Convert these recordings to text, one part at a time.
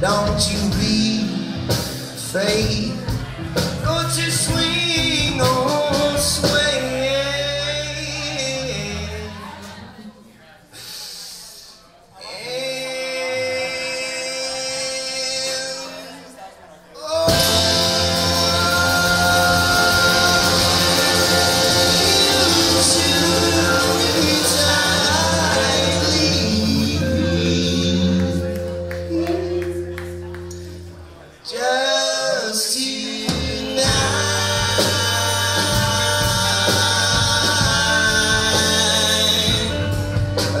Don't you be afraid. Don't you swing, oh swing.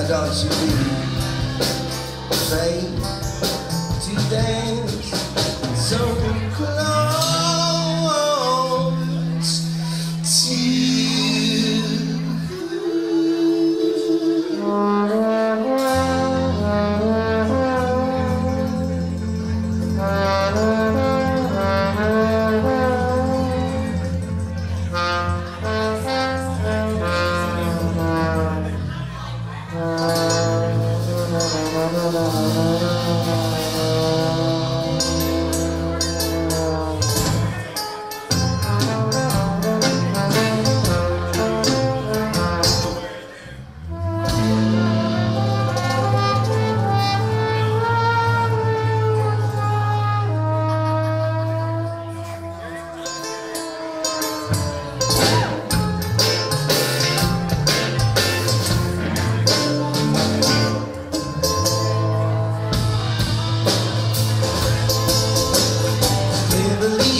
Don't you be afraid to dance so close to you.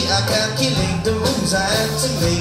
I can't kill the moves I have to make.